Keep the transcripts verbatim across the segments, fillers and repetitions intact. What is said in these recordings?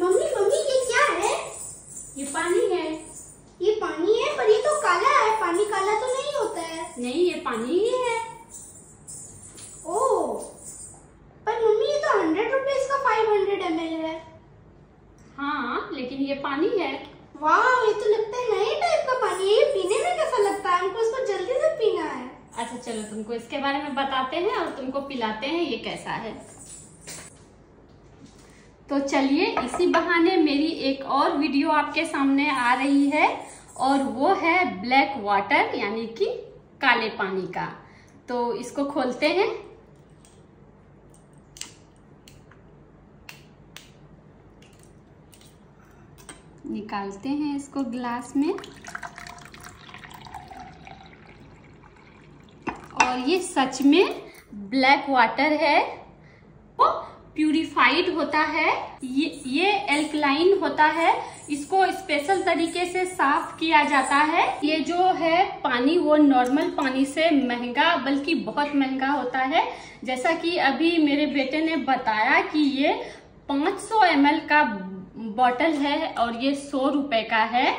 Mummy mummy ये क्या है? ये पानी है। ये पानी है पर ये तो काला है। पानी काला तो नहीं होता है। नहीं, ये पानी ही है। ओह, पर मम्मी ये तो हंड्रेड रुपीज का फाइव हंड्रेड एम एल है। हाँ, लेकिन ये पानी है। वाह, ये तो लगता है नए टाइप का पानी है। ये पीने में कैसा लगता है? हमको इसको जल्दी से पीना है। अच्छा चलो, तुमको इसके बारे में बताते हैं और तुमको पिलाते हैं ये कैसा है। तो चलिए, इसी बहाने मेरी एक और वीडियो आपके सामने आ रही है और वो है ब्लैक वाटर यानी कि काले पानी का। तो इसको खोलते हैं। निकालते हैं इसको ग्लास में। और ये सच में ब्लैक वाटर है। वो प्यूरिफाइड होता है। ये ये एल्कलाइन होता है। इसको स्पेशल तरीके से साफ किया जाता है। ये जो है पानी वो नॉर्मल पानी से महंगा, बल्कि बहुत महंगा होता है। जैसा कि अभी मेरे बेटे ने बताया कि ये पाँच सौ एम एल का बॉटल है और ये सौ रुपए का है।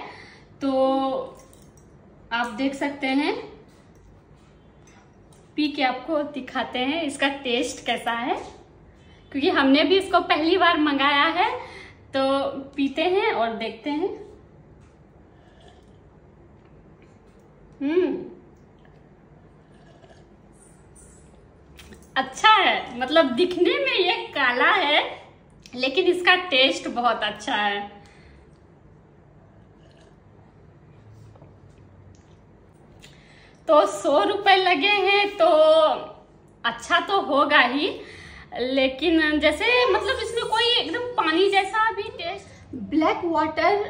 तो आप देख सकते हैं, पी के आपको दिखाते हैं इसका टेस्ट कैसा है, क्योंकि हमने भी इसको पहली बार मंगाया है। तो पीते हैं और देखते हैं। हम्म, अच्छा है। मतलब दिखने में ये काला है लेकिन इसका टेस्ट बहुत अच्छा है। तो सौ रुपए लगे हैं तो अच्छा तो होगा ही, लेकिन जैसे मतलब इसमें कोई एकदम पानी जैसा भी टेस्ट। ब्लैक वाटर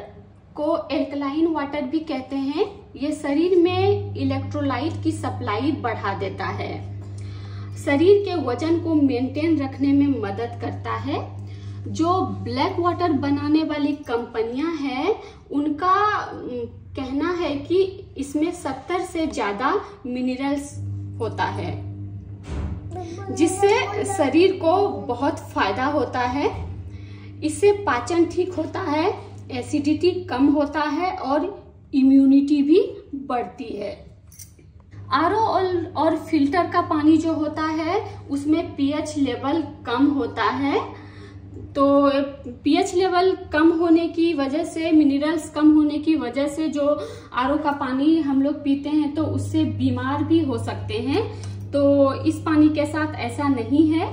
को एल्कलाइन वाटर भी कहते हैं। ये शरीर में इलेक्ट्रोलाइट की सप्लाई बढ़ा देता है, शरीर के वजन को मेंटेन रखने में मदद करता है। जो ब्लैक वाटर बनाने वाली कंपनियां हैं उनका कहना है कि इसमें सत्तर से ज्यादा मिनरल्स होता है, जिससे शरीर को बहुत फायदा होता है। इससे पाचन ठीक होता है, एसिडिटी कम होता है और इम्यूनिटी भी बढ़ती है। आरओ और फिल्टर का पानी जो होता है उसमें पीएच लेवल कम होता है। तो पीएच लेवल कम होने की वजह से, मिनरल्स कम होने की वजह से जो आरओ का पानी हम लोग पीते हैं तो उससे बीमार भी हो सकते हैं। तो इस पानी के साथ ऐसा नहीं है।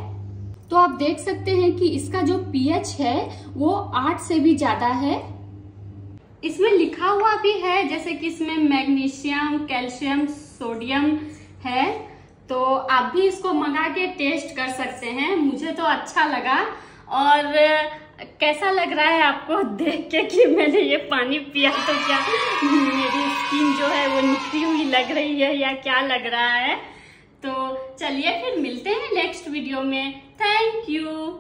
तो आप देख सकते हैं कि इसका जो पीएच है वो आठ से भी ज्यादा है। इसमें लिखा हुआ भी है जैसे कि इसमें मैग्नीशियम, कैल्शियम, सोडियम है। तो आप भी इसको मंगा के टेस्ट कर सकते हैं। मुझे तो अच्छा लगा। और कैसा लग रहा है आपको देख के कि मैंने ये पानी पिया तो क्या मेरी स्किन जो है वो निखरी हुई लग रही है या क्या लग रहा है? तो चलिए फिर मिलते हैं नेक्स्ट वीडियो में। Thank you.